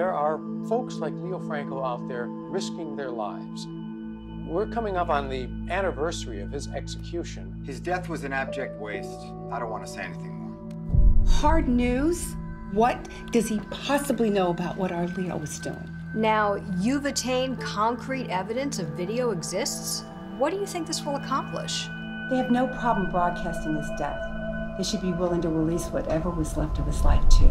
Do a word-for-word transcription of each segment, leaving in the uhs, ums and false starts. there are folks like Leo Franco out there risking their lives. We're coming up on the anniversary of his execution. His death was an abject waste. I don't want to say anything more. Hard news? What does he possibly know about what our Leo was doing? Now, you've attained concrete evidence a video exists. What do you think this will accomplish? They have no problem broadcasting his death. They should be willing to release whatever was left of his life, too.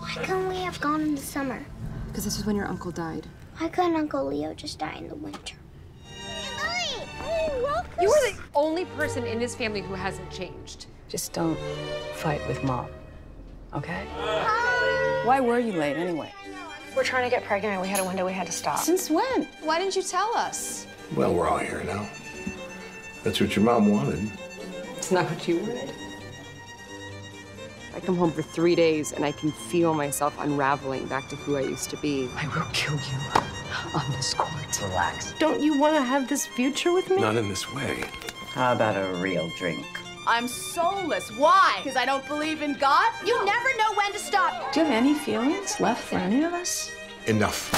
Why couldn't we have gone in the summer? Because this is when your uncle died. Why couldn't Uncle Leo just die in the winter? Hey, Lily! Oh, welcome! You are the only person in his family who hasn't changed. Just don't fight with Mom. Okay? Um, Why were you late anyway? We're trying to get pregnant. We had a window. We had to stop. Since when? Why didn't you tell us? Well, we're all here now. That's what your mom wanted. It's not what you wanted. I come home for three days, and I can feel myself unraveling back to who I used to be. I will kill you on this court. Relax. Don't you want to have this future with me? Not in this way. How about a real drink? I'm soulless. Why? Because I don't believe in God? You never know when to stop. Do you have any feelings left for any of us? Enough.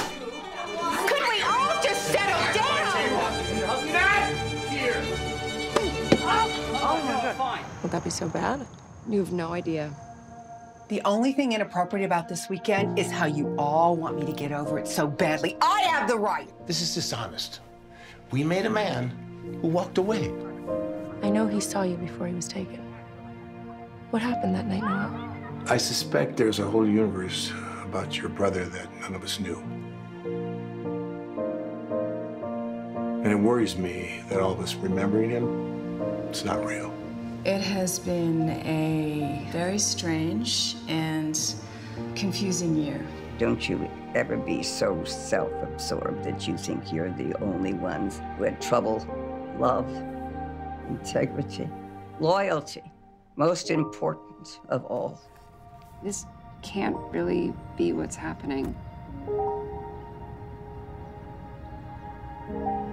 Could we all just settle down? Not here. Oh, my God. Fine. Would that be so bad? You have no idea. The only thing inappropriate about this weekend is how you all want me to get over it so badly. I have the right. This is dishonest. We made a man who walked away. I know he saw you before he was taken. What happened that night, Noah? I suspect there's a whole universe about your brother that none of us knew. And it worries me that all of us remembering him, it's not real. It has been a very strange and confusing year. Don't you ever be so self-absorbed that you think you're the only ones who had trouble, love, integrity, loyalty, most important of all. This can't really be what's happening.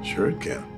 Sure it can.